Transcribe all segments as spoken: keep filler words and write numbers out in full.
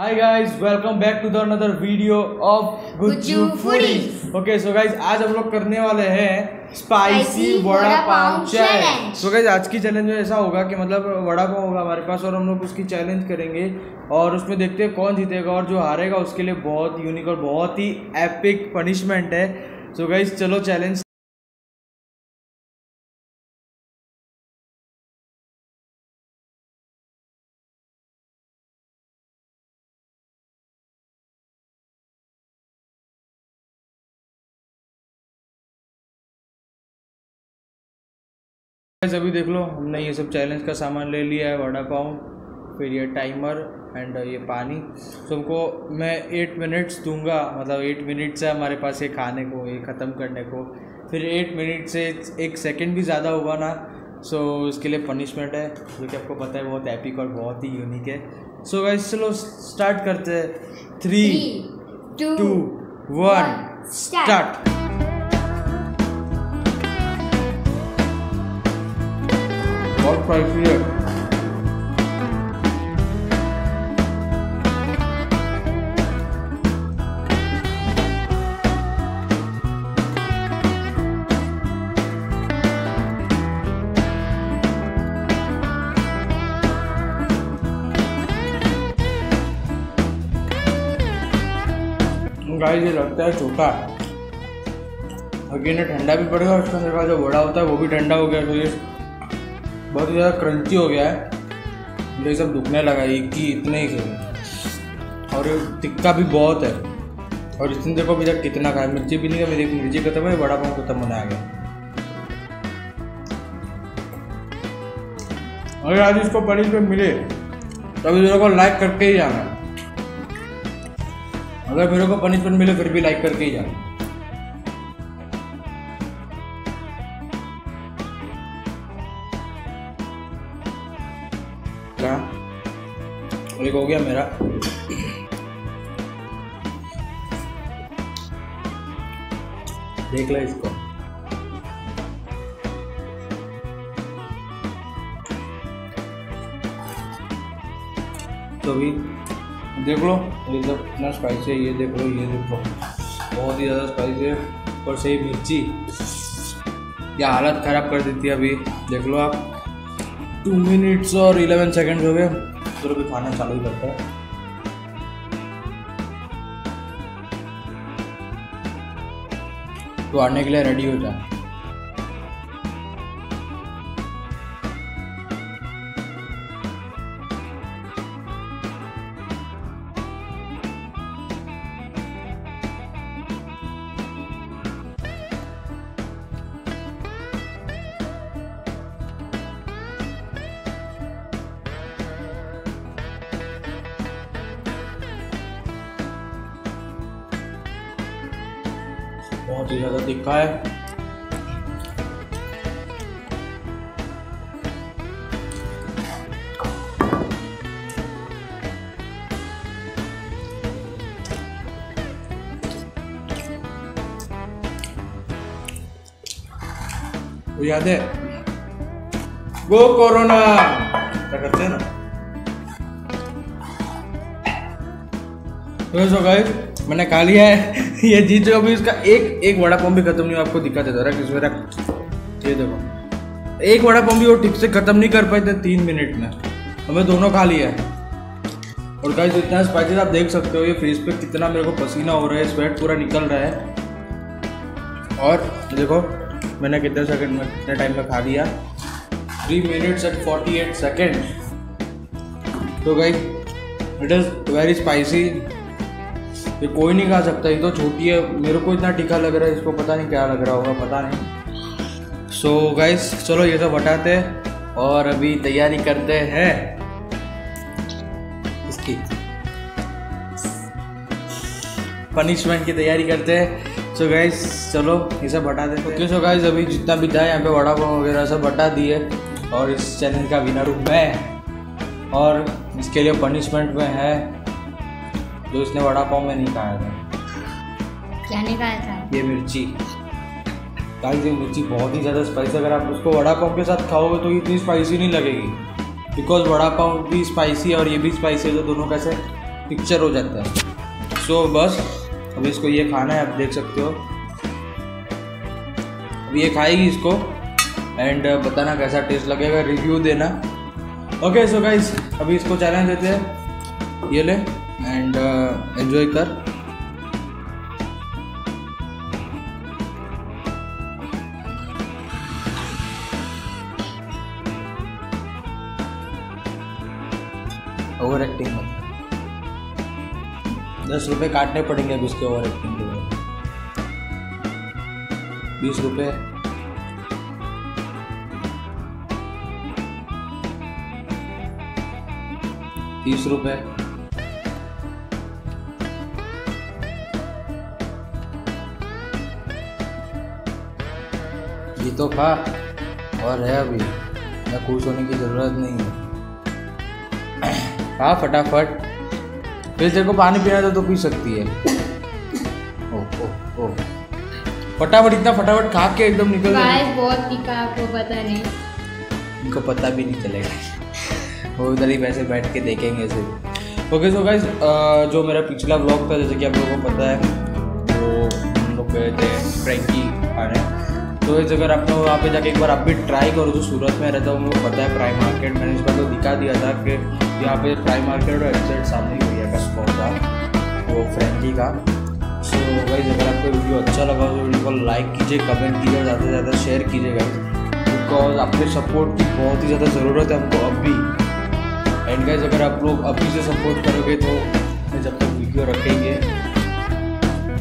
Hi guys, welcome back to the another video of Gujju foodies. Okay so guys, आज हम लोग करने वाले हैं spicy vada pav challenge. So guys, आज की चैलेंज में ऐसा होगा कि मतलब वड़ा पाव होगा हमारे पास और हम लोग उसकी चैलेंज करेंगे और उसमें देखते हैं कौन जीतेगा और जो हारेगा उसके लिए बहुत यूनिक और बहुत ही एपिक पनिशमेंट है। सो गाइस चलो चैलेंज। अभी देख लो, हमने ये सब चैलेंज का सामान ले लिया है, वड़ा पाव, फिर ये टाइमर एंड ये पानी। सबको मैं एट मिनट्स दूंगा, मतलब एट मिनट्स है हमारे पास ये खाने को, ये ख़त्म करने को। फिर एट मिनट से एक सेकंड भी ज़्यादा होगा ना, सो उसके लिए पनिशमेंट है, जो कि आपको पता है बहुत एपिक और बहुत ही यूनिक है। सो गाइस चलो स्टार्ट करते हैं। Three two one start. बहुत प्राइसी है। गाइस ये लगता है छोटा, अगेन ठंडा भी पड़ेगा, उसके अंदर का जो वड़ा होता है वो भी ठंडा हो गया, तो ये बहुत ही ज़्यादा क्रंची हो गया है, ये सब दुखने लगा एक ही इतने ही से। और ये तिक्का भी बहुत है और इसने देखो अभी तक कितना खाया, मिर्ची भी नहीं है, मेरी मिर्ची खत्म है, वड़ा पाव खत्म होने आ गया। और आज इसको पनिशमेंट मिले तो मेरे को लाइक करके ही जाना, अगर मेरे को पनिशमेंट मिले फिर भी लाइक करके ही जाना। एक हो गया मेरा। देख लो इसको, तो भी देख लो ये सब इतना स्पाइसी है, ये देख लो, ये देख लो बहुत ही ज़्यादा स्पाइसी है। और सही मिर्ची क्या हालत ख़राब कर देती है। अभी देख लो आप, टू मिनट्स और इलेवन सेकेंड हो गए, तो भी खाना चालू ही करता है। तो आने के लिए रेडी हो जाए। बहुत ही ज़्यादा तिक्का है, तो याद है गो कोरोना क्या करते हैं ना। तो गाइस मैंने खा लिया है ये जीत जो, अभी इसका एक एक वड़ा पाव भी खत्म नहीं हुआ, आपको दिक्कत है जरा किस मेरा, ये देखो एक वड़ा पाव भी वो ठीक से खत्म नहीं कर पाए थे तीन मिनट में, हमें दोनों खा लिया है। और गाइस इतना स्पाइसी आप देख सकते हो, ये फेस पे कितना मेरे को पसीना हो रहा है, स्वेट पूरा निकल रहा है। और देखो मैंने कितने सेकेंड में कितने टाइम में खा लिया, three minutes and forty eight second. तो guys it is very spicy, ये कोई नहीं खा सकता, ये तो छोटी है, मेरे को इतना तीखा लग रहा है, इसको पता नहीं क्या लग रहा होगा, पता नहीं। सो so गाइस चलो ये सब हटाते हैं और अभी तैयारी करते हैं इसकी पनिशमेंट की तैयारी करते हैं। सो so गाइस चलो ये सब हटा देते हैं। ओके सो गाइस अभी जितना भी था यहाँ पे वड़ा पाव वगैरह सब हटा दिए और इस चैनल का विनर हूँ मैं, और इसके लिए पनिशमेंट में है जो इसने वड़ा पाव में नहीं खाया था। क्या नहीं खाया था? ये मिर्ची। गाइस ये मिर्ची बहुत ही ज़्यादा स्पाइसी, अगर आप उसको वड़ा पाव के साथ खाओगे तो इतनी स्पाइसी नहीं लगेगी, बिकॉज वड़ा पाव भी स्पाइसी है और ये भी स्पाइसी है, तो दोनों कैसे पिक्चर हो जाता है। सो so, बस अब इसको ये खाना है, आप देख सकते हो अब ये खाएगी इसको, एंड बताना कैसा टेस्ट लगेगा, रिव्यू देना। ओके सो गाइस अभी इसको चैलेंज देते हैं, ये ले एंड एंजॉय कर। ओवर एक्टिंग मत, दस रुपये काटने पड़ेंगे अब इसके ओवर एक्टिंग के लिए, बीस रुपये। तीस रुपये ये तो खा और है, अभी मैं खुश होने की ज़रूरत नहीं है। खा फटाफट, फिर तेरे को पानी पीना था तो पी सकती है। ओ ओ ओ फटाफट, इतना फटाफट खा के एकदम निकल गया। बहुत तीखा, आपको पता नहीं, इनको पता भी नहीं चलेगा, वो उधर ही वैसे बैठ के देखेंगे सिर्फ। ओके सो गाइस जो मेरा पिछला व्लॉग था, जैसे कि आप लोगों को पता है, वो हम लोग गए थे फ्रैंकी खाने। तो इस अगर आप लोग वहाँ पे जाके एक बार आप भी ट्राई करो, जो सूरत में रहता है उनको पता है फ्राई मार्केट। मैंने इस बार तो दिखा दिया था कि यहाँ पे फ्राई मार्केट और एग्जैक्ट सामने ही भैया का स्पॉट था वो फ्रैंकी का। सो गाइस अगर आपको वीडियो अच्छा लगा तो वीडियो को लाइक कीजिए, कमेंट कीजिए, ज़्यादा से ज़्यादा शेयर कीजिए गाइस, बिकॉज आपके सपोर्ट की बहुत ही ज़्यादा ज़रूरत है हमको अभी। एंड गाइस अगर आप लोग अभी से सपोर्ट करोगे तो जब तक वीडियो रखेंगे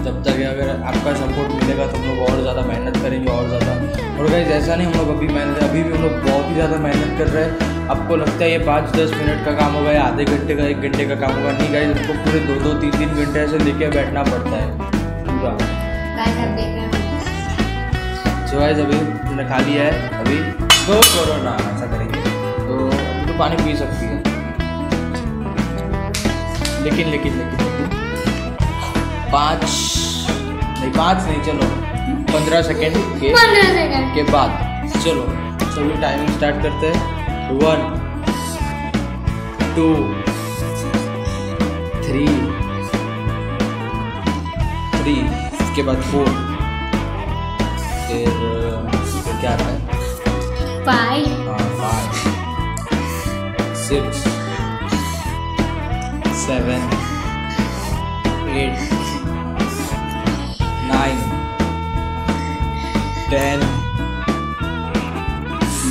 तब तक, अगर आपका सपोर्ट मिलेगा तो हम लोग और ज़्यादा मेहनत करेंगे और ज़्यादा। और गाइस ऐसा नहीं हम लोग अभी मेहनत, अभी भी हम लोग बहुत ही ज़्यादा मेहनत कर रहे हैं। आपको लगता है ये पाँच दस मिनट का काम होगा या आधे घंटे का एक घंटे का काम होगा, नहीं गाइस हमको पूरे दो दो तीन तीन घंटे ऐसे लेके बैठना पड़ता है पूरा। सो गाइस अभी हमने खा लिया है, अभी तो कोरोना ऐसा करेंगे तो तो पानी पी सकती है, लेकिन लेकिन लेकिन, लेकिन पाँच नहीं पाँच नहीं चलो पंद्रह सेकेंड के सेकेंड के बाद चलो सभी टाइमिंग स्टार्ट करते हैं। वन टू थ्री थ्री इसके बाद फोर, फिर तो क्या आता है five, six, seven, eight, nine, ten,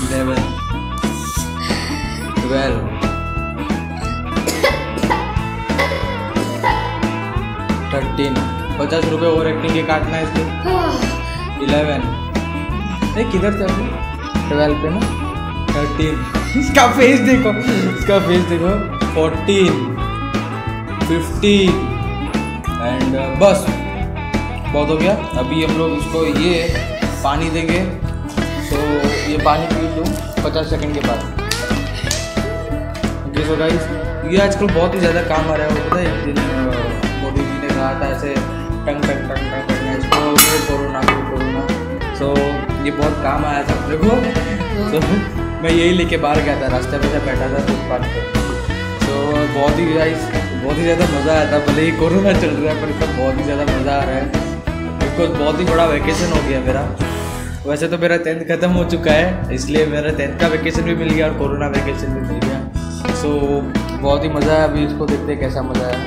eleven, twelve, thirteen. पचास रुपये ओवर एक्टिंग के काटना है इसमें। इलेवन नहीं किधर थे अपने, ट्वेल्व पे ना, थर्टीन, इसका फेस देखो, इसका फेस देखो, फोर्टीन, फिफ्टीन एंड बस बहुत हो गया। अभी हम लोग इसको ये पानी देंगे, तो ये पानी पी लो पचास सेकंड के बाद। ओके सो गाइस ये आजकल बहुत ही ज़्यादा काम आ रहा है, होता है। एक दिन मोदी जी ने कहा था ऐसे टंग टंग टंग टंग करना इसको, कोरोना को कोरोना, सो ये बहुत काम आया था हम लोगों को। तो मैं यही लेके बाहर गया था, रास्ते में से बैठा था फुटपाथ पे, तो बहुत ही गाइस बहुत ही ज़्यादा मज़ा आया था। भले ही कोरोना चल रहा है पर इसका बहुत ही ज़्यादा मज़ा आ रहा है, बिकॉज बहुत ही बड़ा वेकेशन हो गया मेरा। वैसे तो मेरा टेंथ खत्म हो चुका है, इसलिए मेरा टेंथ का वेकेशन भी मिल गया और कोरोना वेकेशन भी मिल गया। सो बहुत ही मज़ा आया, अभी इसको देखते हैं कैसा मज़ा आया।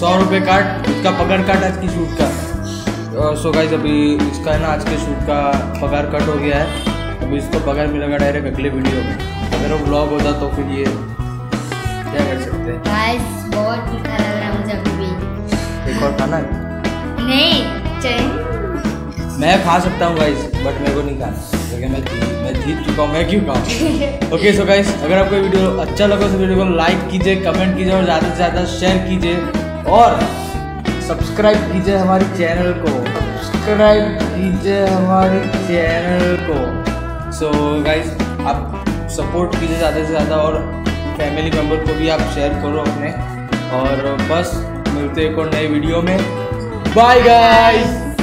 सौ रुपये काट उसका पकड़ काट आज की शूट का। सो गाइस अभी इसका है ना आज के शूट का पगार कट हो गया है, अभी इसको पगार मिलेगा डायरेक्ट अगले वीडियो में। अगर वो व्लॉग होता तो फिर ये क्या कर सकते हैं। गाइस बहुत तीखा लग रहा है मुझे अभी भी। एक और खाना है? नहीं चाहिए, मैं खा सकता हूँ गाइस बट मेरे को नहीं खाना, क्योंकि मैं मैं जीत चुका हूँ, मैं क्यों खाऊँ। ओके सो गाइस अगर आपको वीडियो अच्छा लगा तो वीडियो को लाइक कीजिए, कमेंट कीजिए और ज़्यादा से ज़्यादा शेयर कीजिए और सब्सक्राइब कीजिए हमारे चैनल को, सब्सक्राइब कीजिए हमारे चैनल को। सो so गाइस आप सपोर्ट कीजिए ज़्यादा से ज़्यादा और फैमिली मेम्बर को भी आप शेयर करो अपने, और बस मिलते हैं एक और नए वीडियो में। Bye guys.